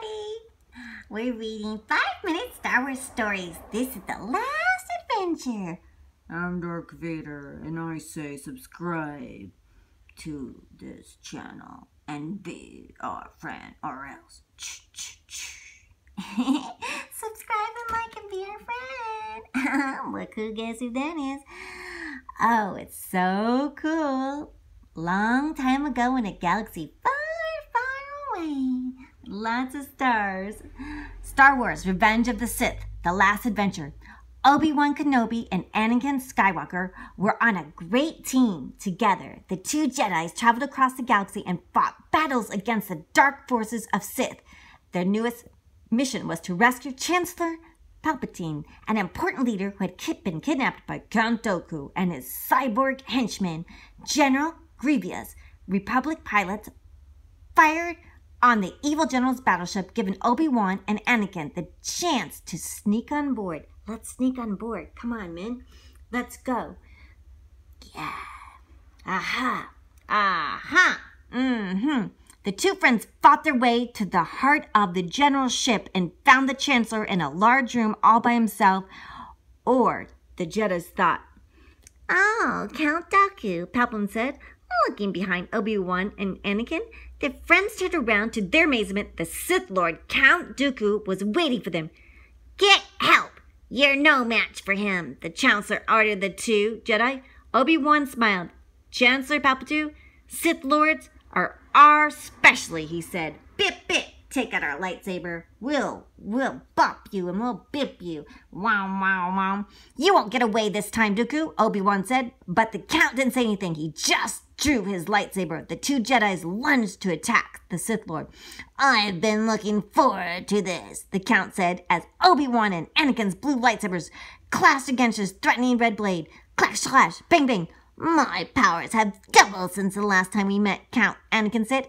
everybody! We're reading 5-minute Star Wars stories. This is the last adventure. I'm Darth Vader, and I say subscribe to this channel and be our friend, or else. Subscribe and like and be our friend. Look who guess who that is. Oh, it's so cool. Long time ago in a galaxy far, far away. Lots of stars. Star Wars, Revenge of the Sith, The Last Adventure. Obi-Wan Kenobi and Anakin Skywalker were on a great team. Together, the two Jedis traveled across the galaxy and fought battles against the dark forces of Sith. Their newest mission was to rescue Chancellor Palpatine, an important leader who had been kidnapped by Count Dooku and his cyborg henchmen. General Grievous, Republic pilots, fired on the evil general's battleship, giving Obi-Wan and Anakin the chance to sneak on board. Let's sneak on board. Come on, man. Let's go. Yeah. Aha. Aha. Mm-hmm. The two friends fought their way to the heart of the general's ship and found the Chancellor in a large room all by himself. Or the Jedis thought. Oh, Count Dooku, Palpatine said, looking behind Obi-Wan and Anakin. The friends turned around. To their amazement, the Sith Lord, Count Dooku, was waiting for them. Get help! You're no match for him, the Chancellor ordered the two Jedi. Obi-Wan smiled. Chancellor Palpatine, Sith Lords are our specialty, he said. Bip, bip, take out our lightsaber. We'll bop you and we'll bip you. Wow, wow, wow. You won't get away this time, Dooku, Obi-Wan said. But the Count didn't say anything. He just drew his lightsaber. The two Jedis lunged to attack the Sith Lord. I've been looking forward to this, the Count said, as Obi-Wan and Anakin's blue lightsabers clashed against his threatening red blade. Clash, clash, bang, bang. My powers have doubled since the last time we met, Count, Anakin said,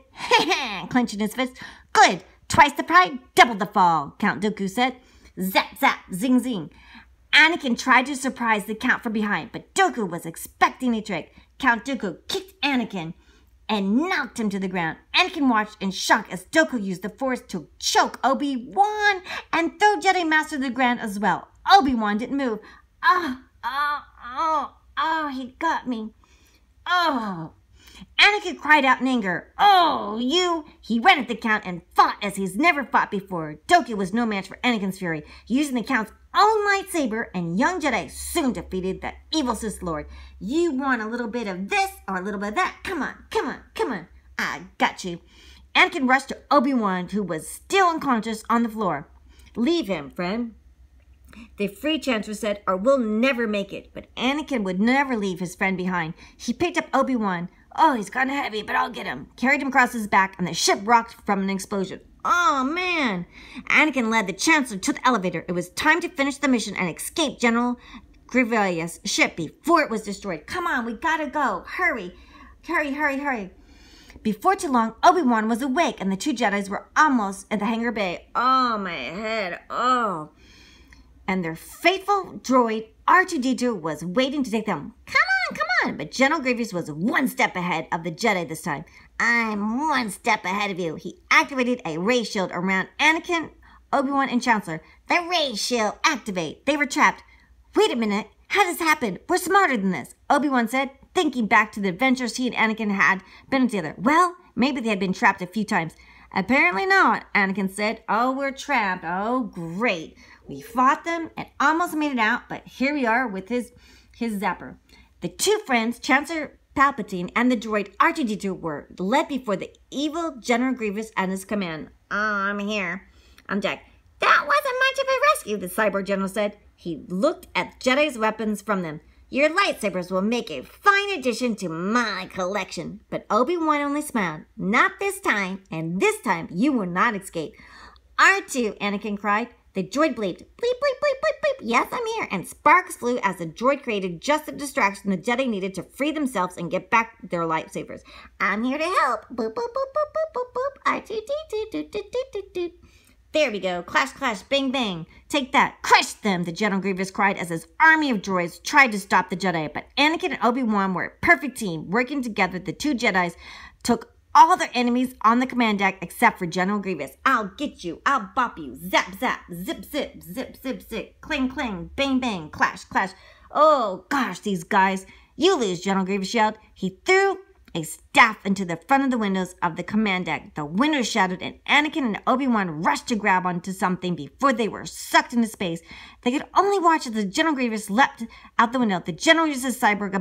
clenching his fist. Good, twice the pride, double the fall, Count Dooku said. Zap, zap, zing, zing. Anakin tried to surprise the Count from behind, but Dooku was expecting a trick. Count Dooku kicked Anakin and knocked him to the ground. Anakin watched in shock as Dooku used the Force to choke Obi-Wan and throw Jedi Master to the ground as well. Obi-Wan didn't move. Oh, he got me. Oh. Anakin cried out in anger. Oh, you. He ran at the Count and fought as he's never fought before. Dooku was no match for Anakin's fury, using the Count's own lightsaber, and young Jedi soon defeated the evil Sith Lord. You want a little bit of this or a little bit of that? Come on, come on, come on. I got you. Anakin rushed to Obi-Wan, who was still unconscious on the floor. Leave him, friend. The free Chancellor said, or we'll never make it. But Anakin would never leave his friend behind. He picked up Obi-Wan. Oh, he's kind of heavy, but I'll get him. Carried him across his back, and the ship rocked from an explosion. Oh, man. Anakin led the Chancellor to the elevator. It was time to finish the mission and escape General Grievous' ship before it was destroyed. Come on, we gotta go. Hurry. Hurry, hurry, hurry. Before too long, Obi-Wan was awake, and the two Jedis were almost at the hangar bay. Oh, my head. Oh. And their faithful droid, R2-D2, was waiting to take them. Come on, come on. But General Grievous was one step ahead of the Jedi this time. I'm one step ahead of you. He activated a ray shield around Anakin, Obi-Wan, and Chancellor. The ray shield activate. They were trapped. Wait a minute. How does this happen? We're smarter than this, Obi-Wan said, thinking back to the adventures he and Anakin had been together. Well, maybe they had been trapped a few times. Apparently not, Anakin said. Oh, we're trapped. Oh, great. We fought them and almost made it out, but here we are with his zapper. The two friends, Chancellor Palpatine and the droid R2-D2, were led before the evil General Grievous and his command. Oh, I'm here. I'm Jack. That wasn't much of a rescue, the cyborg general said. He looked at Jedi's weapons from them. Your lightsabers will make a fine addition to my collection. But Obi-Wan only smiled. Not this time, and this time you will not escape. R2, Anakin cried. The droid bleeped. Bleep, bleep, bleep, bleep, bleep. Yes, I'm here. And sparks flew as the droid created just the distraction the Jedi needed to free themselves and get back their lightsabers. I'm here to help. Boop, boop, boop, boop, boop, boop, boop. R2-D2. There we go. Clash, clash, bang, bang. Take that. Crush them, the General Grievous cried as his army of droids tried to stop the Jedi. But Anakin and Obi-Wan were a perfect team. Working together, the two Jedis took all their enemies on the command deck except for General Grievous. I'll get you. I'll bop you. Zap, zap. Zip, zip. Zip, zip, zip. Cling, cling. Bang, bang. Clash, clash. Oh, gosh, these guys. You lose, General Grievous yelled. He threw a staff into the front of the windows of the command deck. The windows shattered, and Anakin and Obi-Wan rushed to grab onto something before they were sucked into space. They could only watch as the General Grievous leapt out the window. The General used his cyborg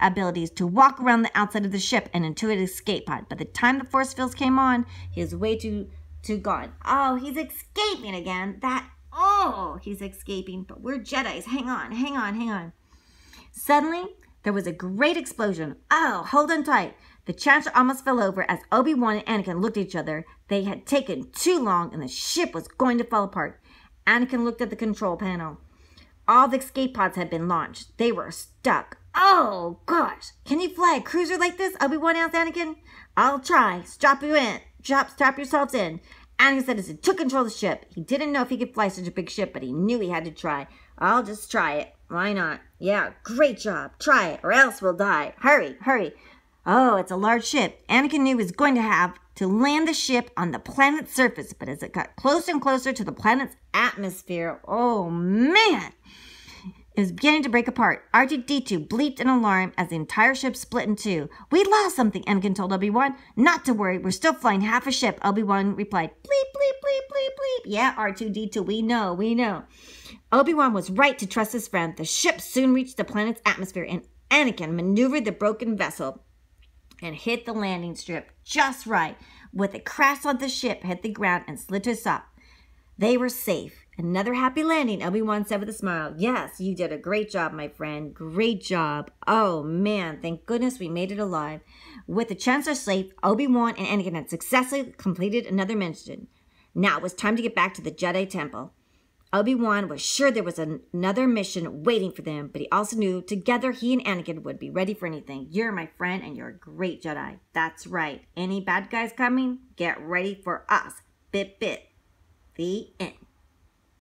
abilities to walk around the outside of the ship and into an escape pod. By the time the force fields came on, he was way too gone. Oh, he's escaping again. He's escaping. But we're Jedis. Hang on, hang on, hang on. Suddenly, there was a great explosion. Oh, hold on tight. The Chancellor almost fell over as Obi-Wan and Anakin looked at each other. They had taken too long and the ship was going to fall apart. Anakin looked at the control panel. All the escape pods had been launched. They were stuck. Oh, gosh. Can you fly a cruiser like this? Obi-Wan asked Anakin. I'll try. Strap yourselves in. Anakin said as he took control of the ship. He didn't know if he could fly such a big ship, but he knew he had to try. I'll just try it. Why not? Yeah, great job. Try it, or else we'll die. Hurry, hurry. Oh, it's a large ship. Anakin knew he was going to have to land the ship on the planet's surface, but as it got closer and closer to the planet's atmosphere, oh, man, it was beginning to break apart. R2-D2 bleeped in alarm as the entire ship split in two. We lost something, Anakin told Obi-Wan. Not to worry, we're still flying half a ship, Obi-Wan replied. Bleep, bleep, bleep, bleep, bleep. Yeah, R2-D2, we know, we know. Obi-Wan was right to trust his friend. The ship soon reached the planet's atmosphere, and Anakin maneuvered the broken vessel and hit the landing strip just right. With a crash, the ship hit the ground and slid to a stop. They were safe. Another happy landing, Obi-Wan said with a smile. Yes, you did a great job, my friend. Great job. Oh, man, thank goodness we made it alive. With the Chancellor safe, Obi-Wan and Anakin had successfully completed another mission. Now it was time to get back to the Jedi Temple. Obi-Wan was sure there was another mission waiting for them, but he also knew together he and Anakin would be ready for anything. You're my friend and you're a great Jedi. That's right. Any bad guys coming? Get ready for us. Bit, bit. The end.